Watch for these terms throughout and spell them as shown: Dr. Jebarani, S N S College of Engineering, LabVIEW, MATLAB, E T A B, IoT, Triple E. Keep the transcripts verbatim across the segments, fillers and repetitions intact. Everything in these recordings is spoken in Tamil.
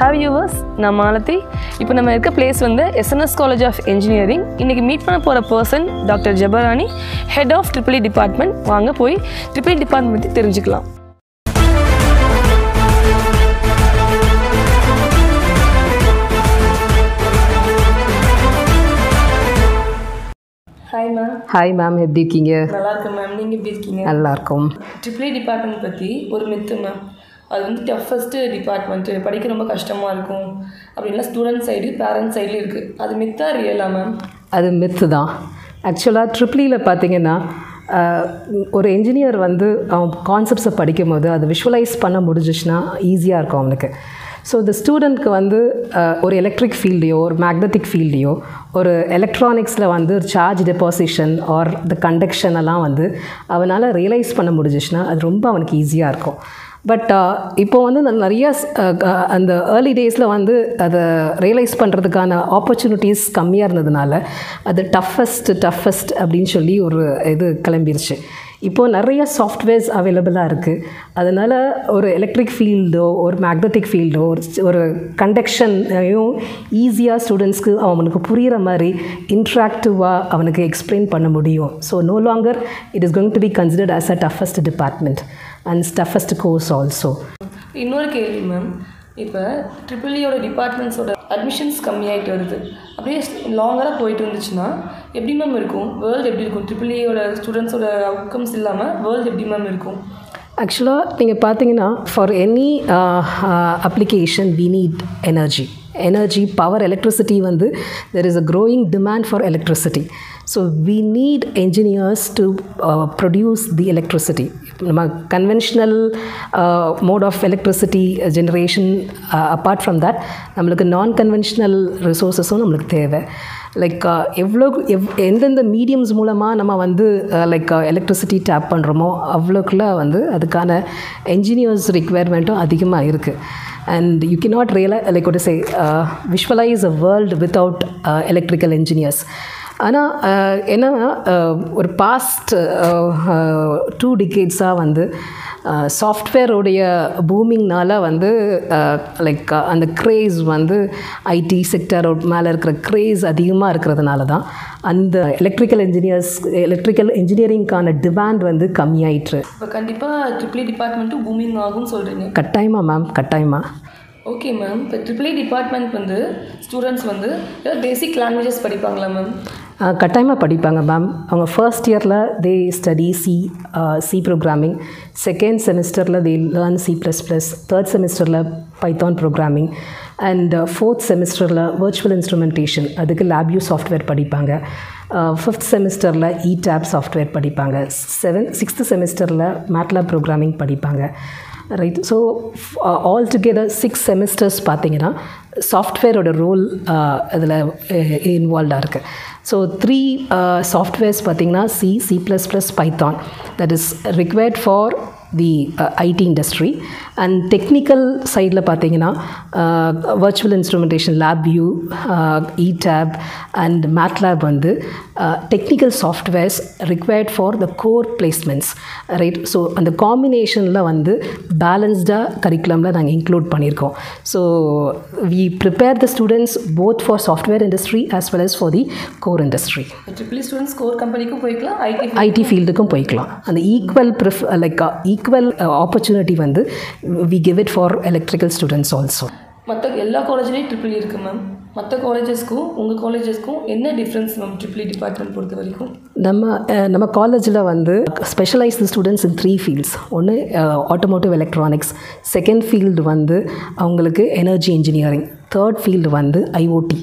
Hi viewers, நான் மாலதி. இப்போ நம்ம இருக்க place வந்து S N S College of Engineering. இன்னைக்கு மீட் பண்ண போற person Doctor Jebarani, Head of Triple E Department. வாங்க போய் Triple E Department பத்தி தெரிஞ்சுக்கலாம். Hi ma'am. Hi ma'am, எப்படி இருக்கீங்க? நல்லா இருக்கேன் ma'am. நீங்க எப்படி இருக்கீங்க? நல்லா இருக்கோம். Triple E Department பத்தி ஒரு myth ma'am. அது வந்து டஃபஸ்ட் டிபார்ட்மெண்ட் படிக்க ரொம்ப கஷ்டமாக இருக்கும் அப்படின்னா ஸ்டூடெண்ட் சைடு பேரண்ட்ஸ் சைடில் இருக்குது. அது மித்தா ரியலா மேம்? அது மித்து தான். ஆக்சுவலாக ட்ரிப்ளியில் பார்த்தீங்கன்னா ஒரு என்ஜினியர் வந்து அவன் கான்செப்ட்ஸை படிக்கும் போது அதை விஷுவலைஸ் பண்ண முடிஞ்சிச்சுன்னா ஈஸியாக இருக்கும் அவனுக்கு. ஸோ இந்த ஸ்டூடெண்ட்க்கு வந்து ஒரு எலக்ட்ரிக் ஃபீல்டையோ ஒரு மேக்னெட்டிக் ஃபீல்டையோ ஒரு எலக்ட்ரானிக்ஸில் வந்து charge deposition or the conduction எல்லாம் வந்து அவனால் ரியலைஸ் பண்ண முடிஞ்சிச்சுன்னா அது ரொம்ப அவனுக்கு ஈஸியாக இருக்கும். பட் இப்போ வந்து நான் நிறையா அந்த ஏர்லி டேஸில் வந்து அதை ரியலைஸ் பண்ணுறதுக்கான ஆப்பர்ச்சுனிட்டிஸ் கம்மியாக இருந்ததுனால அது டஃபஸ்ட் டஃபஸ்ட் அப்படின்னு சொல்லி ஒரு இது கிளம்பிருச்சு. இப்போது நிறைய சாஃப்ட்வேர்ஸ் அவைலபிளாக இருக்குது. அதனால் ஒரு எலக்ட்ரிக் ஃபீல்டோ ஒரு மேக்னெட்டிக் ஃபீல்டோ ஒரு கண்டக்ஷனையும் ஈஸியாக ஸ்டூடெண்ட்ஸ்க்கு அவனுக்கு புரிகிற மாதிரி இன்ட்ராக்டிவாக அவனுக்கு எக்ஸ்பிளைன் பண்ண முடியும். So no longer it is going to be considered as a toughest department and toughest course also. இன்னொரு கேள்வி மேம், இப்போ ட்ரிபிள் இயோட டிபார்ட்மெண்ட்ஸோட அட்மிஷன்ஸ் கம்மியாகிட்டு வருது, அப்படியே லாங்காக போயிட்டு இருந்துச்சுன்னா எப்படி மேம் இருக்கும்? வேர்ல்டு எப்படி இருக்கும்? ட்ரிபிள் இயோட ஸ்டூடெண்ட்ஸோட அவுட்கம்ஸ் இல்லாமல் வேர்ல்டு எப்படி மேம் இருக்கும்? ஆக்சுவலாக நீங்கள் பார்த்தீங்கன்னா for any application we need energy energy, power, electricity, there is a growing demand for electricity. So we need engineers to uh, produce the electricity. Conventional uh, mode of electricity generation, uh, apart from that, non-conventional resources are needed. Like எவ்வளோக்கு எவ் எந்தெந்த மீடியம்ஸ் மூலமாக நம்ம வந்து லைக் எலக்ட்ரிசிட்டி டேப் பண்ணுறோமோ அவ்வளோக்குள்ள வந்து அதுக்கான என்ஜினியர்ஸ் ரிக்வயர்மெண்ட்டும் அதிகமாக இருக்குது. And you cannot really like ஒரு say visualize a world without electrical engineers. ஆனால் ஏன்னா ஒரு பாஸ்ட் டூ டிகேட்ஸாக வந்து சாஃப்ட்வேருடைய பூமிங்னால் வந்து லைக் அந்த க்ரேஸ் வந்து ஐடி செக்டர் மேலே இருக்கிற க்ரேஸ் அதிகமாக இருக்கிறதுனால தான் அந்த எலக்ட்ரிக்கல் இன்ஜினியர்ஸ் எலக்ட்ரிக்கல் இன்ஜினியரிங்கான டிமாண்ட் வந்து கம்மியாயிற்று. இப்போ கண்டிப்பாக ட்ரிபிள் இ டிபார்ட்மெண்ட்டும் பூமிங் ஆகும்னு சொல்கிறீங்க? கட்டாயமாக மேம், கட்டாயமாக. ஓகே மேம், இப்போ ட்ரிபிள் இ டிபார்ட்மெண்ட் வந்து ஸ்டூடெண்ட்ஸ் வந்து பேசிக் லாங்குவேஜஸ் படிப்பாங்களா மேம்? கட்டாயமாக படிப்பாங்க மேம். அவங்க ஃபர்ஸ்ட் இயரில் they study C C programming, second செமஸ்டரில் they learn C plus plus, third செமஸ்டரில் பைத்தான் ப்ரோக்ராமிங் அண்ட் ஃபோர்த் செமஸ்டரில் வர்ச்சுவல் இன்ஸ்ட்ருமெண்டேஷன் அதுக்கு LabVIEW சாஃப்ட்வேர் படிப்பாங்க, ஃபிஃப்த் செமஸ்டரில் E T A B software படிப்பாங்க, செவன்த் சிக்ஸ்த்து செமஸ்டரில் MATLAB ப்ரோக்ராமிங் படிப்பாங்க. Right. So all together six semesters பார்த்தீங்கன்னா சாஃப்ட்வேரோட ரோல் அதில் இன்வால்வாக இருக்குது. ஸோ த்ரீ சாஃப்ட்வேர்ஸ் பார்த்தீங்கன்னா C C plus plus Python that is required for the IT industry and technical சைடில் பார்த்தீங்கன்னா virtual instrumentation LabVIEW, E T A B and MATLAB வந்து technical softwares required for the core placements. Right. So அந்த காம்பினேஷனில் வந்து பேலன்ஸ்டாக கரிக்குலமில் நாங்கள் இன்க்ளூட் பண்ணியிருக்கோம். So we prepare the students both for software industry as well as for the core industry. Triple E students core கம்பெனிக்கும் போய்க்கலாம், ஐடி ஐடி ஃபீல்டுக்கும் போய்க்கலாம். அந்த equal brief like equal opportunity வந்து we give it for electrical students also. மற்ற எல்லா காலேஜ்லேயும் ட்ரிபிள் இ இருக்குது மேம். மற்ற காலேஜஸ்க்கும் உங்கள் காலேஜஸ்க்கும் என்ன difference ma'am triple E department பொறுத்த வரைக்கும்? நம்ம நம்ம காலேஜில் வந்து specialized students in three fields. ஒன்று ஆட்டோமோட்டிவ் எலக்ட்ரானிக்ஸ், செகண்ட் ஃபீல்டு வந்து அவங்களுக்கு எனர்ஜி இன்ஜினியரிங், தேர்ட் ஃபீல்டு வந்து I O T.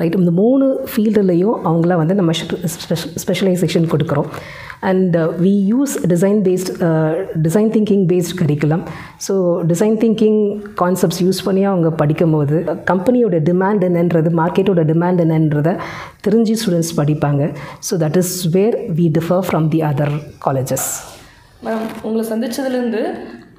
ரைட். இந்த மூணு ஃபீல்டுலேயும் அவங்கள வந்து நம்ம ஸ்பெஷலைசேஷன் கொடுக்குறோம். And uh, we use design based uh, design thinking based curriculum. So design thinking concepts use பண்ணி அவங்க படிக்கும்போது கம்பெனியோட டிமாண்ட் என்னன்றது மார்க்கெட்டோட டிமாண்ட் என்னன்றதை தெரிஞ்சு ஸ்டூடெண்ட்ஸ் படிப்பாங்க. So that is where we differ from the other colleges. Ma'am, உங்களை சந்திச்சதுலேருந்து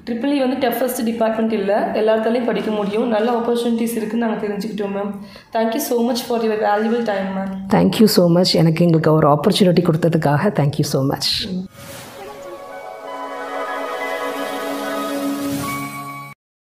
ட்ரிபிள் இ வந்து டஃபஸ்ட் டிபார்ட்மெண்ட் இல்லை, எல்லா இடத்துலையும் படிக்க முடியும், நல்ல ஆப்பர்ச்சுனிட்டிஸ் இருக்குதுன்னு நாங்கள் தெரிஞ்சுக்கிட்டோம் மேம். Thank you so much for your valuable time ma'am. Thank you so much, எனக்கு எங்களுக்கு ஒரு ஆப்பர்ச்சுனிட்டி கொடுத்ததுக்காக தேங்க்யூ ஸோ மச்.